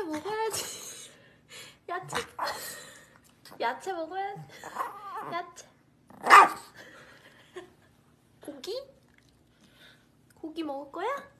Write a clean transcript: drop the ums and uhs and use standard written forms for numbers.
야채 먹어야지. 야채. 야채 먹어야지. 야채. 고기? 고기 먹을 거야?